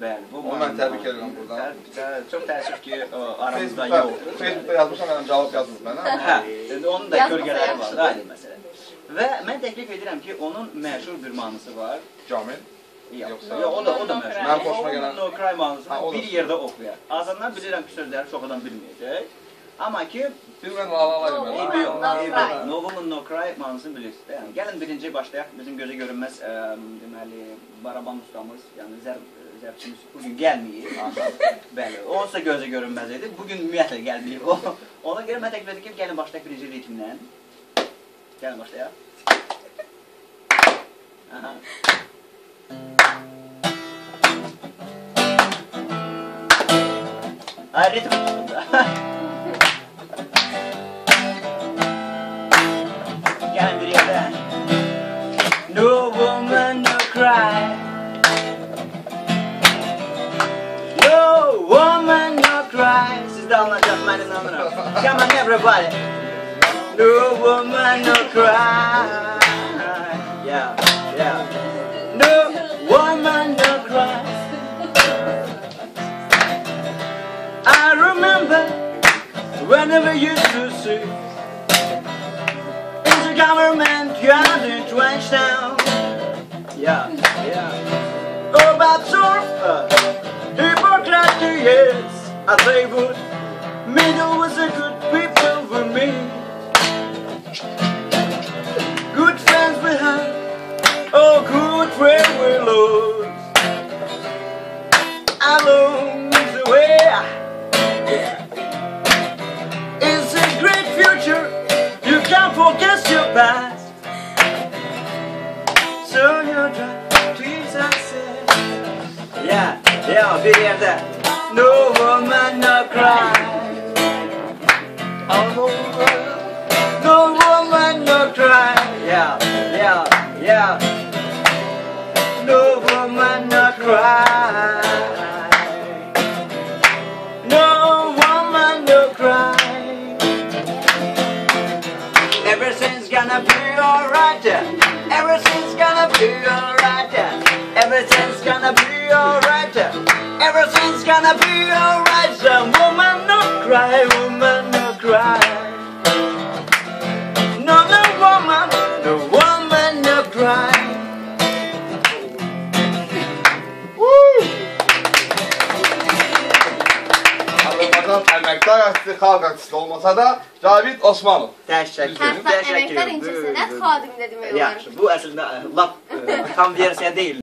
Bəli, bu mən təbrik edirəm burdan. Çox təəssüf ki, aramızda yoxdur. Facebookda yazmışam, mənim cavab yazmır mənə. Hə, onun da görgələri var, ayrı məsələ. Və mən təklif edirəm ki, onun məşhur bir mahnısı var. Camil? Yoxsa? Yox, o da məşhur. Mənim xoşuma gələn. Onun Nokray mahnısını bir yerdə oxuyar. Azından bilirəm ki, sözləri çox adam bilməyəcək. Amma ki, bilmən lalalaydı mənə. Novel'ın Nokray mahnısını bilirsiniz. Gəlin birinci başlayaq, bizim gözə görünməz baraban ustamız, yəni zərbçimiz bugün gəlməyib. Bəli, onsa gözə görünməz idi, bugün ümumiyyətlə gəlməyib. Ona görə mən təklif edirəm ki, gəlin başlayaq birinci ritmdən. Gəlin başlayaq. Ritm tutun da. No woman, no cry. No woman, no cry. This is Dalmatia, my name is Osmanov. Come on, everybody. No woman, no cry. Yeah, yeah. No woman, no cry. I remember whenever you used to see. Government, you are the trash now. Yeah, yeah. Oh, but surfer, Hippocrates, yes, I say would. Middle was a good people for me. Good friends we have, oh, good friend we lose. Alone is the way. Yeah. It's a great future. You can't forget your past. So you're trying to success. Yeah, yeah, I'll be here there. No woman, no cry. No woman, no cry. Yeah, yeah, yeah. No woman, no cry. Everything's gonna be alright, yeah. Everything's gonna be alright, yeah. Everything's gonna be alright, yeah. Everything's gonna be alright, yeah. Woman, no cry, woman, no cry. No, no woman, no woman, no cry. Əməkdar artisti, xalq artisti olmasa da Cavid Osmanov. Təşəkkür. Əməkdar incəsinə xadim dedim. Bu əslində lap tam versiya deyil.